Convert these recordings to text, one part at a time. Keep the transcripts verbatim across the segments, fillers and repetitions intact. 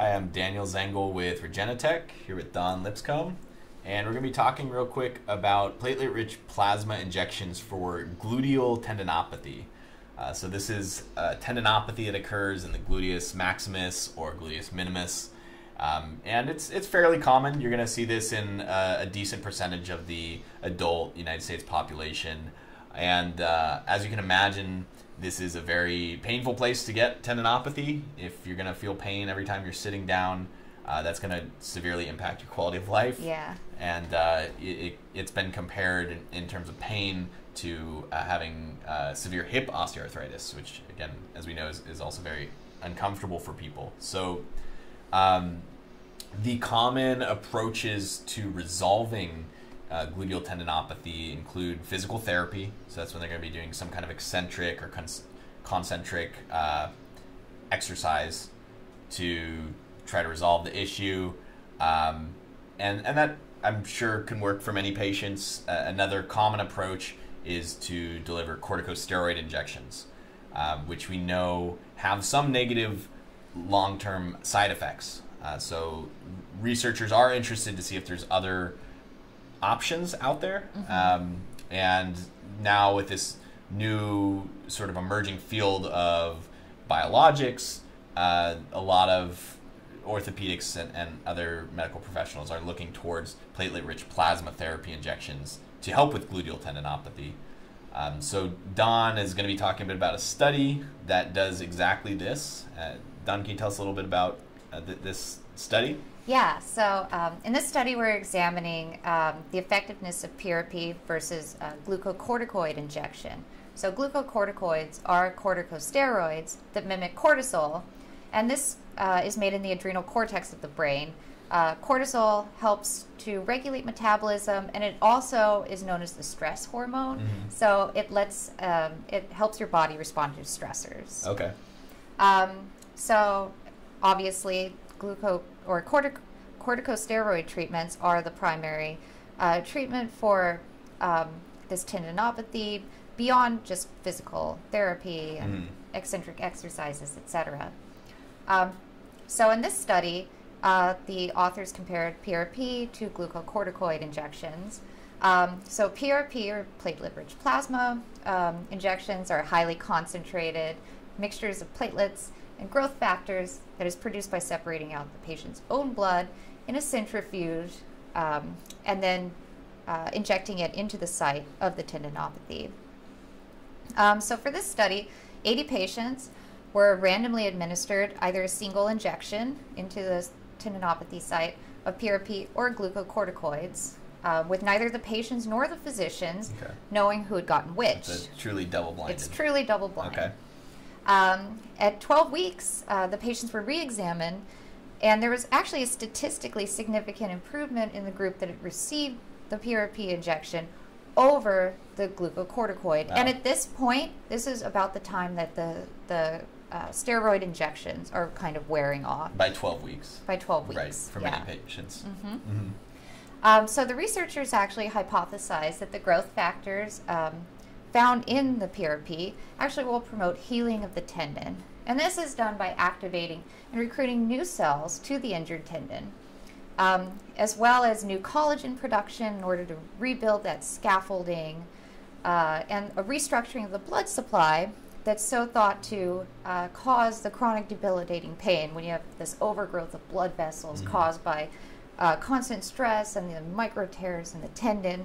I am Daniel Zengel with Regenotech, here with Dawn Lipscomb, and we're going to be talking real quick about platelet-rich plasma injections for gluteal tendinopathy. Uh, so this is uh, tendinopathy that occurs in the gluteus maximus or gluteus minimus, um, and it's, it's fairly common. You're going to see this in uh, a decent percentage of the adult United States population, and uh, as you can imagine, this is a very painful place to get tendinopathy. If you're gonna feel pain every time you're sitting down, uh, that's gonna severely impact your quality of life. Yeah. And uh, it, it's been compared in, in terms of pain to uh, having uh, severe hip osteoarthritis, which again, as we know, is, is also very uncomfortable for people. So um, the common approaches to resolving Uh, gluteal tendinopathy include physical therapy, so that's when they're going to be doing some kind of eccentric or con concentric uh, exercise to try to resolve the issue, um, and and that I'm sure can work for many patients. Uh, another common approach is to deliver corticosteroid injections, uh, which we know have some negative long-term side effects. Uh, so researchers are interested to see if there's other options out there. Mm-hmm. Um, and now with this new sort of emerging field of biologics, uh, a lot of orthopedics and, and other medical professionals are looking towards platelet-rich plasma therapy injections to help with gluteal tendinopathy. Um, so Dawn is going to be talking a bit about a study that does exactly this. Uh, Dawn, can you tell us a little bit about uh, th this study? Yeah, so um, in this study we're examining um, the effectiveness of P R P versus uh, glucocorticoid injection. So glucocorticoids are corticosteroids that mimic cortisol, and this uh, is made in the adrenal cortex of the brain. Uh, cortisol helps to regulate metabolism, and it also is known as the stress hormone. Mm-hmm. So it lets um, it helps your body respond to stressors. Okay. Um, so obviously gluco or cortic corticosteroid treatments are the primary uh, treatment for um, this tendinopathy beyond just physical therapy and mm. eccentric exercises, et cetera. Um, so in this study, uh, the authors compared P R P to glucocorticoid injections. Um, so P R P, or platelet-rich plasma um, injections, are highly concentrated mixtures of platelets and growth factors that is produced by separating out the patient's own blood in a centrifuge um, and then uh, injecting it into the site of the tendinopathy. Um, so for this study, eighty patients were randomly administered either a single injection into the tendinopathy site of P R P or glucocorticoids, uh, with neither the patients nor the physicians okay. knowing who had gotten which. It's truly double-blind. It's truly double-blind. Okay. Um, at twelve weeks, uh, the patients were re-examined, and there was actually a statistically significant improvement in the group that received the P R P injection over the glucocorticoid. Wow. And at this point, this is about the time that the, the uh, steroid injections are kind of wearing off. By twelve weeks. By twelve weeks. Right, for yeah. many patients. Mm-hmm. Mm-hmm. Um, so the researchers actually hypothesized that the growth factors um, found in the P R P actually will promote healing of the tendon. And this is done by activating and recruiting new cells to the injured tendon, um, as well as new collagen production in order to rebuild that scaffolding, uh, and a restructuring of the blood supply that's so thought to uh, cause the chronic debilitating pain when you have this overgrowth of blood vessels mm-hmm. caused by uh, constant stress and the micro tears in the tendon.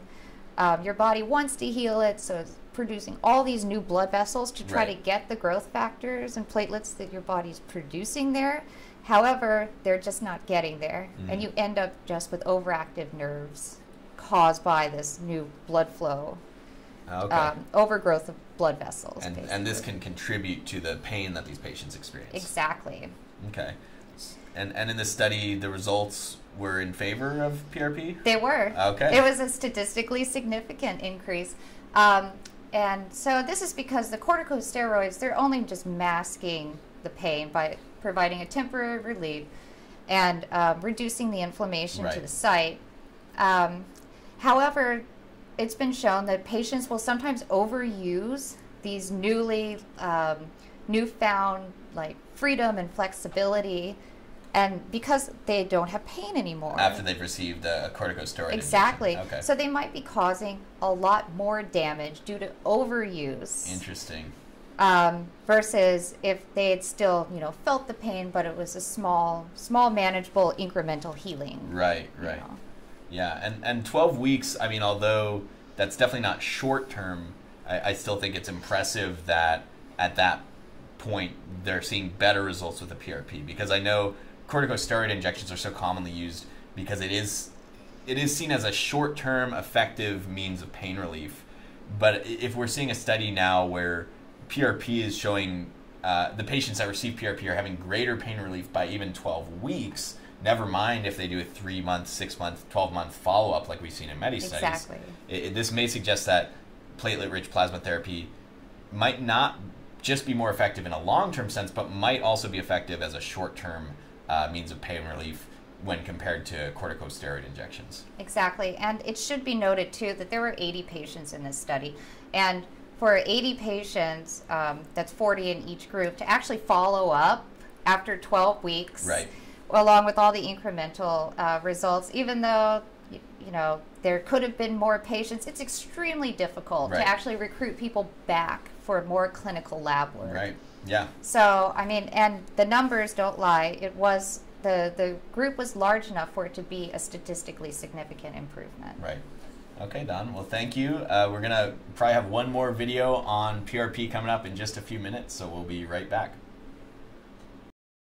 Um, your body wants to heal it, so it's producing all these new blood vessels to try right. to get the growth factors and platelets that your body's producing there. However, they're just not getting there, mm-hmm. and you end up just with overactive nerves caused by this new blood flow, okay. um, overgrowth of blood vessels. And, and this can contribute to the pain that these patients experience. Exactly. Okay. And, and in this study, the results were in favor of P R P? They were. Okay. It was a statistically significant increase. Um, and so this is because the corticosteroids, they're only just masking the pain by providing a temporary relief and uh, reducing the inflammation right. to the site. Um, however, it's been shown that patients will sometimes overuse these newly um, newfound like freedom and flexibility and because they don't have pain anymore. After they've received a corticosteroid. Exactly. Okay. So they might be causing a lot more damage due to overuse. Interesting. Um, versus if they had still, you know, felt the pain, but it was a small, small manageable incremental healing. Right, right. You know? Yeah, and, and twelve weeks, I mean, although that's definitely not short term, I, I still think it's impressive that at that point they're seeing better results with the P R P, because I know corticosteroid injections are so commonly used because it is, it is seen as a short-term effective means of pain relief. But if we're seeing a study now where P R P is showing uh, the patients that receive P R P are having greater pain relief by even twelve weeks, never mind if they do a three-month, six-month, twelve-month follow-up like we've seen in many studies. Exactly. It, it, this may suggest that platelet-rich plasma therapy might not just be more effective in a long-term sense, but might also be effective as a short-term uh, means of pain relief when compared to corticosteroid injections. Exactly, and it should be noted too that there were eighty patients in this study, and for eighty patients, um, that's forty in each group, to actually follow up after twelve weeks, right, along with all the incremental uh, results, even though you, you know there could have been more patients, it's extremely difficult, right, to actually recruit people back for more clinical lab work. Right. Yeah. So I mean, and the numbers don't lie. It was the the group was large enough for it to be a statistically significant improvement. Right. Okay, Dawn. Well, thank you. Uh, we're gonna probably have one more video on P R P coming up in just a few minutes, so we'll be right back.